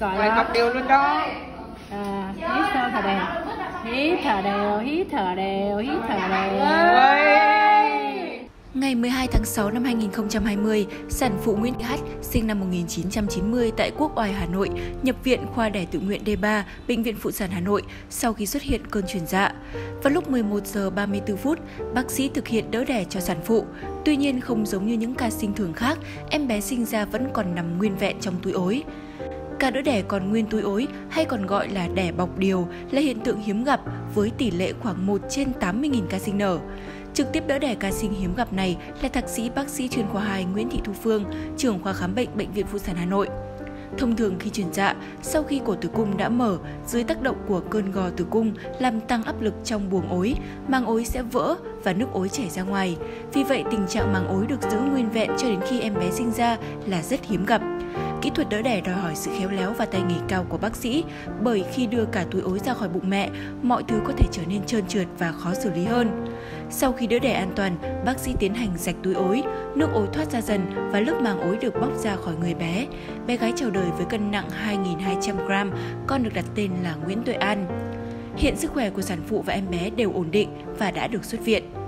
Rồi đó. Học đều luôn đó. À, hít sâu thở đều. Hít thở đều, hít thở đều, hít thở đều. Ngày 12 tháng 6 năm 2020, sản phụ Nguyễn Thị Hát sinh năm 1990 tại Quốc Oai Hà Nội nhập viện khoa đẻ tự nguyện D3 Bệnh viện Phụ sản Hà Nội sau khi xuất hiện cơn chuyển dạ. Vào lúc 11 giờ 34 phút, bác sĩ thực hiện đỡ đẻ cho sản phụ. Tuy nhiên không giống như những ca sinh thường khác, em bé sinh ra vẫn còn nằm nguyên vẹn trong túi ối. Ca đỡ đẻ còn nguyên túi ối hay còn gọi là đẻ bọc điều là hiện tượng hiếm gặp với tỷ lệ khoảng 1 trên 80.000 ca sinh nở. Trực tiếp đỡ đẻ ca sinh hiếm gặp này là thạc sĩ bác sĩ chuyên khoa 2 Nguyễn Thị Thu Phương, trưởng khoa khám bệnh Bệnh viện Phụ sản Hà Nội. Thông thường khi chuyển dạ, sau khi cổ tử cung đã mở, dưới tác động của cơn gò tử cung làm tăng áp lực trong buồng ối, màng ối sẽ vỡ và nước ối chảy ra ngoài. Vì vậy, tình trạng màng ối được giữ nguyên vẹn cho đến khi em bé sinh ra là rất hiếm gặp. Kỹ thuật đỡ đẻ đòi hỏi sự khéo léo và tay nghề cao của bác sĩ, bởi khi đưa cả túi ối ra khỏi bụng mẹ, mọi thứ có thể trở nên trơn trượt và khó xử lý hơn. Sau khi đỡ đẻ an toàn, bác sĩ tiến hành rạch túi ối, nước ối thoát ra dần và lớp màng ối được bóc ra khỏi người bé. Bé gái chào đời với cân nặng 2.200g, con được đặt tên là Nguyễn Tuệ An. Hiện sức khỏe của sản phụ và em bé đều ổn định và đã được xuất viện.